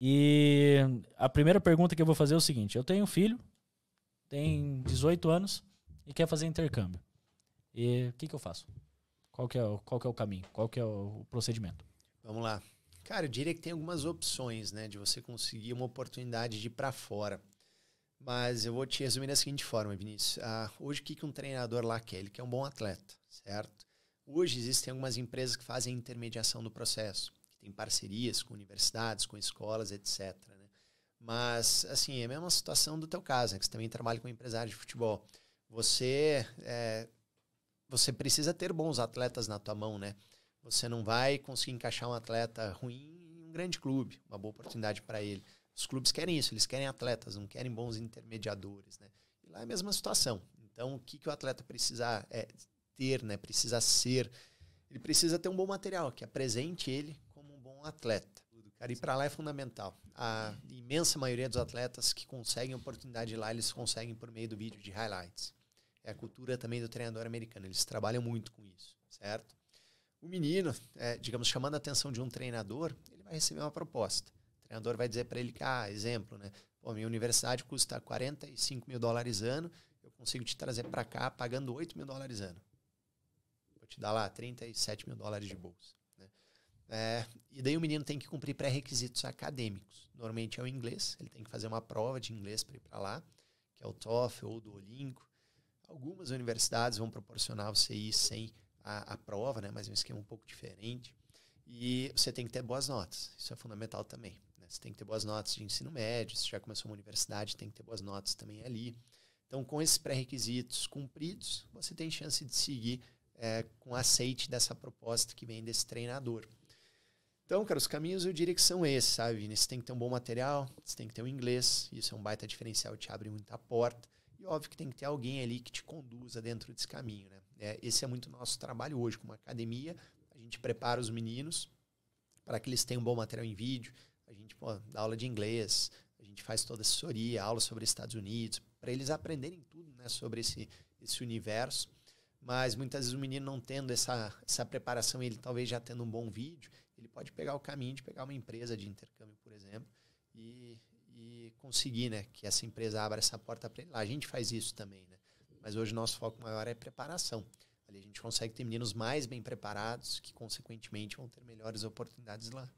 E a primeira pergunta que eu vou fazer é o seguinte. Eu tenho um filho, tem 18 anos e quer fazer intercâmbio. E o que eu faço? Qual que é o caminho? Qual que é o procedimento? Vamos lá. Cara, eu diria que tem algumas opções, né? De você conseguir uma oportunidade de ir para fora. Mas eu vou te resumir da seguinte forma, Vinícius. Hoje, o que um treinador lá quer? Ele quer um bom atleta, certo? Hoje, existem algumas empresas que fazem a intermediação do processo. Que tem parcerias com universidades, com escolas, etc. Né? Mas, assim, é a mesma situação do teu caso, né? Que você também trabalha com empresário de futebol. Você precisa ter bons atletas na tua mão, né? Você não vai conseguir encaixar um atleta ruim em um grande clube, uma boa oportunidade para ele. Os clubes querem isso, eles querem atletas, não querem bons intermediadores, né? E lá é a mesma situação. Então, o que o atleta precisa ter, né? Precisa ser. Ele precisa ter um bom material, que apresente ele como um bom atleta. Cara, ir para lá é fundamental. A imensa maioria dos atletas que conseguem oportunidade lá, eles conseguem por meio do vídeo de highlights. É a cultura também do treinador americano. Eles trabalham muito com isso, certo? O menino, digamos, chamando a atenção de um treinador, ele vai receber uma proposta. O treinador vai dizer para ele, exemplo, né? Pô, minha universidade custa $45 mil ano, eu consigo te trazer para cá pagando $8 mil ano. Vou te dar lá $37 mil de bolsa. Né? E daí o menino tem que cumprir pré-requisitos acadêmicos. Normalmente é o inglês, ele tem que fazer uma prova de inglês para ir para lá, que é o TOEFL ou o Duolingo. Algumas universidades vão proporcionar você ir sem a prova, né? Mas é um esquema um pouco diferente. E você tem que ter boas notas, isso é fundamental também. Né? Você tem que ter boas notas de ensino médio, se já começou uma universidade, tem que ter boas notas também ali. Então, com esses pré-requisitos cumpridos, você tem chance de seguir com aceite dessa proposta que vem desse treinador. Então, cara, os caminhos eu diria que são esses, sabe? Você tem que ter um bom material, você tem que ter um inglês, isso é um baita diferencial, te abre muita porta. E óbvio que tem que ter alguém ali que te conduza dentro desse caminho, né? Esse é muito nosso trabalho hoje, como academia. A gente prepara os meninos para que eles tenham um bom material em vídeo. A gente dá aula de inglês, a gente faz toda assessoria, aula sobre Estados Unidos, para eles aprenderem tudo, né, sobre esse universo. Mas muitas vezes o menino não tendo essa preparação, ele talvez já tendo um bom vídeo, ele pode pegar o caminho de pegar uma empresa de intercâmbio, por exemplo, e conseguir, né, que essa empresa abra essa porta para ele. A gente faz isso também, né? Mas hoje o nosso foco maior é preparação. Ali a gente consegue ter meninos mais bem preparados que, consequentemente, vão ter melhores oportunidades lá.